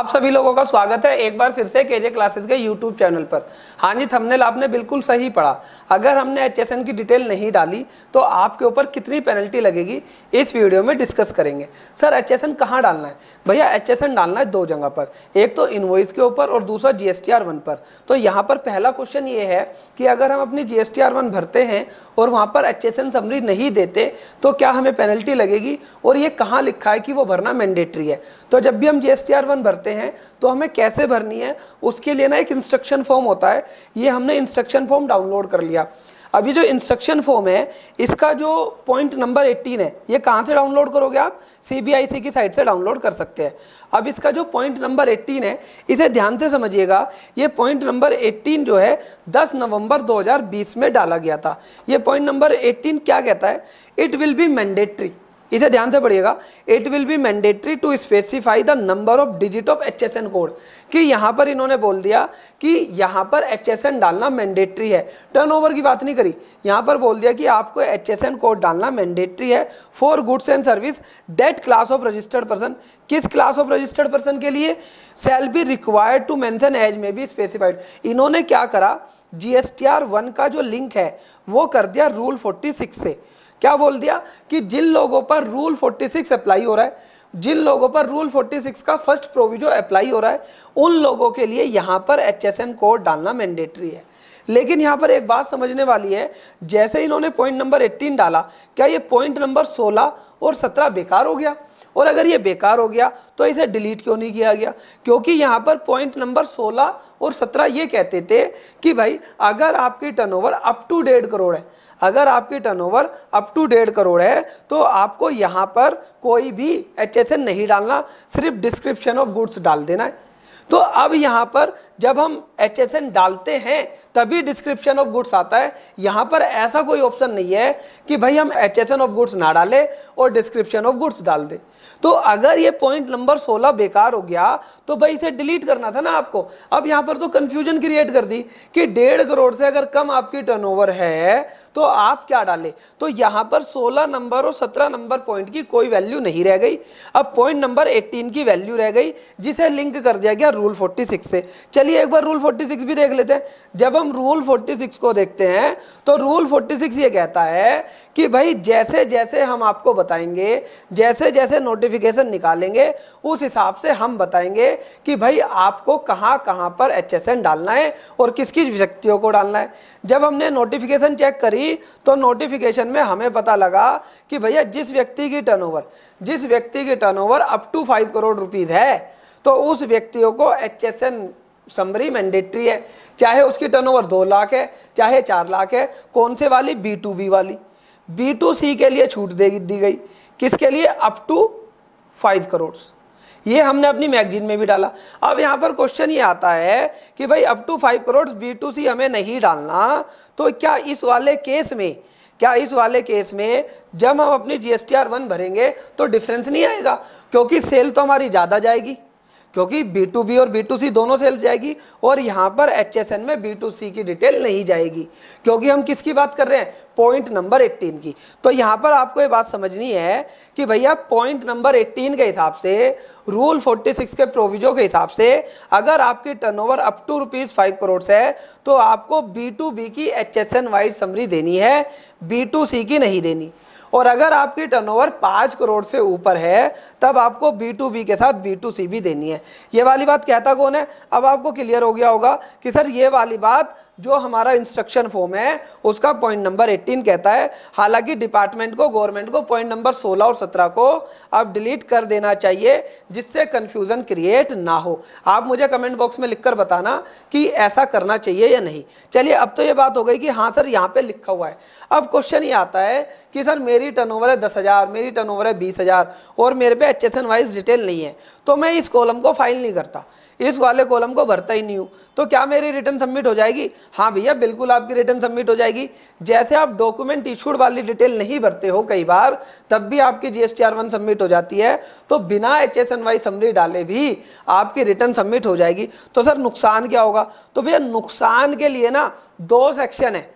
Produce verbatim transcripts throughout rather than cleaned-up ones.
आप सभी लोगों का स्वागत है एक बार फिर से केजे क्लासेस के यूट्यूब चैनल पर। हाँ जी, थंबनेल आपने बिल्कुल सही पढ़ा। अगर हमने एचएसएन की डिटेल नहीं डाली तो आपके ऊपर कितनी पेनल्टी लगेगी इस वीडियो में डिस्कस करेंगे। सर एचएसएन कहाँ डालना है? भैया एचएसएन डालना है दो जगह पर, एक तो इनवॉइस के ऊपर और दूसरा जीएसटीआर वन पर। तो यहाँ पर पहला क्वेश्चन ये है कि अगर हम अपनी जीएसटीआर वन भरते हैं और वहाँ पर एचएसएन समरी नहीं देते तो क्या हमें पेनल्टी लगेगी, और ये कहाँ लिखा है कि वो भरना मैंडेटरी है। तो जब भी हम जीएसटीआर वन भरते हैं तो हमें कैसे भरनी है उसके लिए ना एक इंस्ट्रक्शन फॉर्म होता है, ये हमने इंस्ट्रक्शन फॉर्म डाउनलोड कर लिया। अब ये जो इंस्ट्रक्शन फॉर्म है इसका जो पॉइंट नंबर अठारह है ये कहाँ से डाउनलोड करोगे आप? सीबीआईसी की साइट से डाउनलोड कर सकते हैं। अब इसका जो पॉइंट नंबर अठारह है इसे ध्यान से समझिएगा। ये पॉइंट नंबर अठारह जो है दस नवंबर दो हज़ार बीस में डाला गया था। ये पॉइंट नंबर अठारह क्या कहता है? इट विल बी मैंडेटरी, इसे ध्यान से पढ़िएगा, it will be mandatory to specify the number of digit of HSN code. कि यहाँ पर इन्होंने बोल दिया कि यहाँ पर एचएसएन डालना मैंडेटरी है, टर्नओवर की बात नहीं करी। यहाँ पर बोल दिया कि आपको एचएसएन कोड डालना मैंडेटरी है for goods and service that class of registered person. किस क्लास ऑफ रजिस्टर्ड पर्सन के लिए? Shall be required to mention as may be specified. इन्होंने क्या करा, जीएसटीआर वन का जो लिंक है वो कर दिया रूल फोर्टी सिक्स से। क्या बोल दिया कि जिन लोगों पर रूल फोर्टी सिक्स अप्लाई हो रहा है, जिन लोगों पर रूल फोर्टी सिक्स का फर्स्ट प्रोविजो अप्लाई हो रहा है, उन लोगों के लिए यहाँ पर एचएसएन कोड डालना मैंडेटरी है। लेकिन यहाँ पर एक बात समझने वाली है, जैसे इन्होंने पॉइंट नंबर अठारह डाला, क्या ये पॉइंट नंबर सोलह और सत्रह बेकार हो गया? और अगर ये बेकार हो गया तो इसे डिलीट क्यों नहीं किया गया? क्योंकि यहाँ पर पॉइंट नंबर सोलह और सत्रह ये कहते थे कि भाई अगर आपकी टर्नओवर अप टू डेढ़ करोड़ है, अगर आपकी टर्नओवर अप टू डेढ़ करोड़ है तो आपको यहाँ पर कोई भी एचएसएन नहीं डालना, सिर्फ डिस्क्रिप्शन ऑफ गुड्स डाल देना है। तो अब यहाँ पर जब हम एचएसएन डालते हैं तभी डिस्क्रिप्शन ऑफ गुड्स आता है। यहाँ पर ऐसा कोई ऑप्शन नहीं है कि भाई हम एचएसएन ऑफ गुड्स ना डालें और डिस्क्रिप्शन ऑफ गुड्स डाल दें। तो अगर ये पॉइंट नंबर सोलह बेकार हो गया तो भाई इसे डिलीट करना था ना आपको। अब यहाँ पर तो कन्फ्यूजन क्रिएट कर दी कि डेढ़ करोड़ से अगर कम आपकी टर्नओवर है तो आप क्या डालें। तो यहाँ पर सोलह नंबर और सत्रह नंबर पॉइंट की कोई वैल्यू नहीं रह गई, अब पॉइंट नंबर अठारह की वैल्यू रह गई जिसे लिंक कर दिया गया रूल फोर्टी सिक्स से। चलिए एक बार रूल फोर्टी सिक्स भी देख लेते हैं। जब हम रूल फोर्टी सिक्स को देखते हैं तो रूल फोर्टी सिक्स ये कहता है कि भाई जैसे जैसे हम आपको बताएंगे, जैसे जैसे नोटिफिकेशन निकालेंगे उस हिसाब से हम बताएंगे कि भाई आपको कहां कहां पर एचएसएन डालना है और किस किस व्यक्तियों को डालना है। जब हमने नोटिफिकेशन चेक करी तो नोटिफिकेशन में हमें पता लगा कि भैया जिस व्यक्ति की टर्नओवर जिस व्यक्ति की turnover up to five crore rupees है तो उस व्यक्तियों को एचएसएन समरी मैंडेटरी है, चाहे उसकी टर्नओवर दो लाख है चाहे चार लाख है। कौन से वाली? बी टू बी वाली। बी टू सी के लिए छूट दे दी गई, किसके लिए? Up to five crore. ये हमने अपनी मैगजीन में भी डाला। अब यहाँ पर क्वेश्चन ये आता है कि भाई up to five crore B to C हमें नहीं डालना, तो क्या इस वाले केस में क्या इस वाले केस में जब हम अपनी G S T R one भरेंगे तो डिफरेंस नहीं आएगा? क्योंकि सेल तो हमारी ज़्यादा जाएगी, क्योंकि बी टू बी और बी टू सी दोनों सेल्स जाएगी और यहाँ पर एच एस एन में बी टू सी की डिटेल नहीं जाएगी, क्योंकि हम किसकी बात कर रहे हैं? पॉइंट नंबर अठारह की। तो यहाँ पर आपको ये बात समझनी है कि भैया पॉइंट नंबर अठारह के हिसाब से, रूल फोर्टी सिक्स के प्रोविजो के हिसाब से अगर आपकी turnover up to rupees five crore है तो आपको बी टू बी की H S N wide summary देनी है, बी टू सी की नहीं देनी। और अगर आपकी टर्नओवर पाँच करोड़ से ऊपर है तब आपको बी टू बी के साथ बी टू सी भी देनी है। ये वाली बात कहता कौन है? अब आपको क्लियर हो गया होगा कि सर ये वाली बात जो हमारा इंस्ट्रक्शन फॉर्म है उसका पॉइंट नंबर अठारह कहता है। हालांकि डिपार्टमेंट को, गवर्नमेंट को पॉइंट नंबर सोलह और सत्रह को अब डिलीट कर देना चाहिए जिससे कन्फ्यूज़न क्रिएट ना हो। आप मुझे कमेंट बॉक्स में लिखकर बताना कि ऐसा करना चाहिए या नहीं। चलिए अब तो ये बात हो गई कि हाँ सर यहाँ पे लिखा हुआ है। अब क्वेश्चन ये आता है कि सर मेरी टर्नओवर है दस हज़ार, मेरी टर्नओवर है बीस हज़ार और मेरे पे H S N wise detail नहीं है तो मैं इस कॉलम को फाइल नहीं करता, इस वाले कॉलम को भरता ही नहीं हूँ, तो क्या मेरी रिटर्न सबमिट हो जाएगी? हाँ भैया बिल्कुल आपकी रिटर्न सबमिट हो जाएगी। जैसे आप डॉक्यूमेंट इशूड वाली डिटेल नहीं भरते हो कई बार तब भी आपकी जीएसटीआर वन सबमिट हो जाती है, तो बिना एचएसएन वाइज समरी डाले भी आपकी रिटर्न सबमिट हो जाएगी। तो सर नुकसान क्या होगा? तो भैया नुकसान के लिए ना दो सेक्शन है।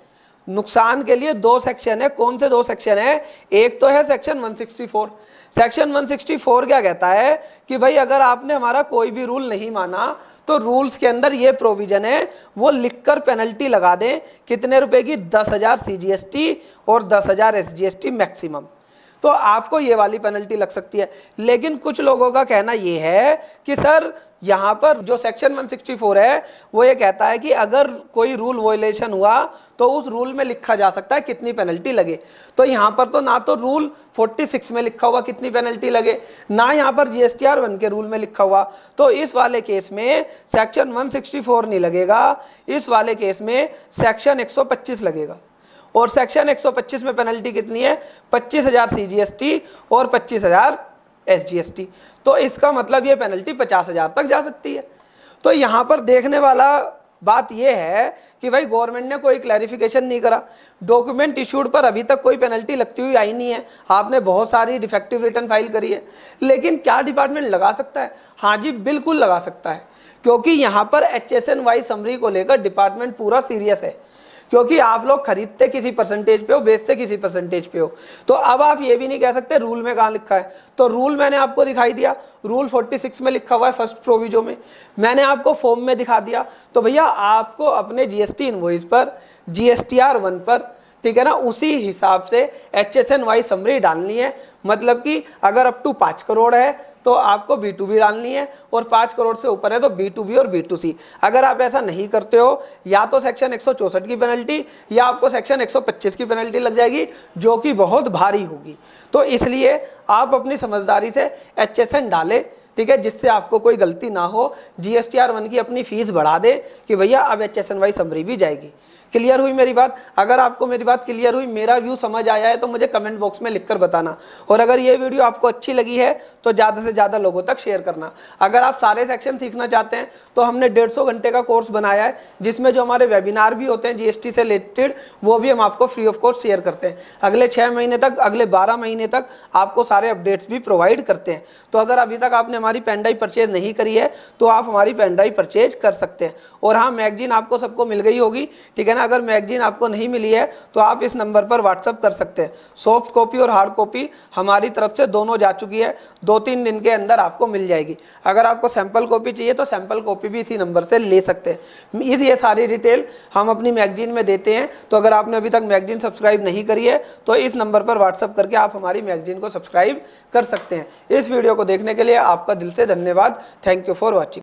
नुकसान के लिए दो सेक्शन है। कौन से दो सेक्शन है? एक तो है सेक्शन एक सौ चौंसठ। सेक्शन एक सौ चौंसठ क्या कहता है कि भाई अगर आपने हमारा कोई भी रूल नहीं माना तो रूल्स के अंदर ये प्रोविजन है, वो लिखकर पेनल्टी लगा दें। कितने रुपए की? दस हजार सी जी एस टी और दस हजार S G S T maximum. तो आपको ये वाली पेनल्टी लग सकती है। लेकिन कुछ लोगों का कहना ये है कि सर यहाँ पर जो सेक्शन एक सौ चौंसठ है वो ये कहता है कि अगर कोई रूल वॉयलेशन हुआ तो उस रूल में लिखा जा सकता है कितनी पेनल्टी लगे। तो यहाँ पर तो ना तो रूल छियालीस में लिखा हुआ कितनी पेनल्टी लगे, ना यहाँ पर जीएसटीआर वन के रूल में लिखा हुआ। तो इस वाले केस में सेक्शन एक सौ चौंसठ नहीं लगेगा, इस वाले केस में सेक्शन एक सौ पच्चीस लगेगा। और सेक्शन एक सौ पच्चीस में पेनल्टी कितनी है? पच्चीस हज़ार सीजीएसटी और पच्चीस हज़ार एसजीएसटी। तो इसका मतलब ये पेनल्टी पचास हज़ार तक जा सकती है। तो यहाँ पर देखने वाला बात ये है कि भाई गवर्नमेंट ने कोई क्लैरिफिकेशन नहीं करा, डॉक्यूमेंट इशूड पर अभी तक कोई पेनल्टी लगती हुई आई नहीं है। आपने बहुत सारी डिफेक्टिव रिटर्न फाइल करी है, लेकिन क्या डिपार्टमेंट लगा सकता है? हाँ जी, बिल्कुल लगा सकता है, क्योंकि यहाँ पर H S N wise summary को लेकर डिपार्टमेंट पूरा सीरियस है। क्योंकि आप लोग खरीदते किसी परसेंटेज पे हो, बेचते किसी परसेंटेज पे हो, तो अब आप ये भी नहीं कह सकते रूल में कहाँ लिखा है। तो रूल मैंने आपको दिखाई दिया, रूल छियालीस में लिखा हुआ है फर्स्ट प्रोविजो में, मैंने आपको फॉर्म में दिखा दिया। तो भैया आपको अपने जीएसटी इनवॉइस पर, जीएसटीआर वन पर, ठीक है ना, उसी हिसाब से H S N wise summary डालनी है। मतलब कि अगर अप टू पाँच करोड़ है तो आपको बी टू बी डालनी है, और पाँच करोड़ से ऊपर है तो बी टू बी और बी टू सी। अगर आप ऐसा नहीं करते हो या तो सेक्शन एक सौ चौंसठ की पेनल्टी या आपको सेक्शन एक सौ पच्चीस की पेनल्टी लग जाएगी, जो कि बहुत भारी होगी। तो इसलिए आप अपनी समझदारी से एच एस एन डालें, ठीक है, जिससे आपको कोई गलती ना हो। जीएसटीआर वन की अपनी फीस बढ़ा दे कि भैया अब एचएसएन वाई समरी भी जाएगी। क्लियर हुई मेरी बात? अगर आपको मेरी बात क्लियर हुई, मेरा व्यू समझ आया है तो मुझे कमेंट बॉक्स में लिखकर बताना। और अगर ये वीडियो आपको अच्छी लगी है तो ज़्यादा से ज़्यादा लोगों तक शेयर करना। अगर आप सारे सेक्शन सीखना चाहते हैं तो हमने डेढ़ सौ घंटे का कोर्स बनाया है, जिसमें जो हमारे वेबिनार भी होते हैं जीएसटी से रिलेटेड, वो भी हम आपको फ्री ऑफ कॉस्ट शेयर करते हैं। अगले छः महीने तक, अगले बारह महीने तक आपको सारे अपडेट्स भी प्रोवाइड करते हैं। तो अगर अभी तक आपने हमारी पेन ड्राइव परचेज नहीं करी है तो आप हमारी पेन ड्राइव परचेज कर सकते हैं। और हाँ, मैगजीन आपको सबको मिल गई होगी, ठीक है ना। अगर मैगजीन आपको नहीं मिली है तो आप इस नंबर पर व्हाट्सअप कर सकते हैं। सॉफ्ट कॉपी और हार्ड कॉपी हमारी तरफ से दोनों जा चुकी है, दो तीन दिन के अंदर आपको मिल जाएगी। अगर आपको सैंपल कॉपी चाहिए तो सैंपल कॉपी भी इसी नंबर से ले सकते हैं। इस ये सारी डिटेल हम अपनी मैगजीन में देते हैं। तो अगर आपने अभी तक मैगजीन सब्सक्राइब नहीं करी है तो इस नंबर पर व्हाट्सअप करके आप हमारी मैगजीन को सब्सक्राइब कर सकते हैं। इस वीडियो को देखने के लिए आपका दिल से धन्यवाद। Thank you for watching.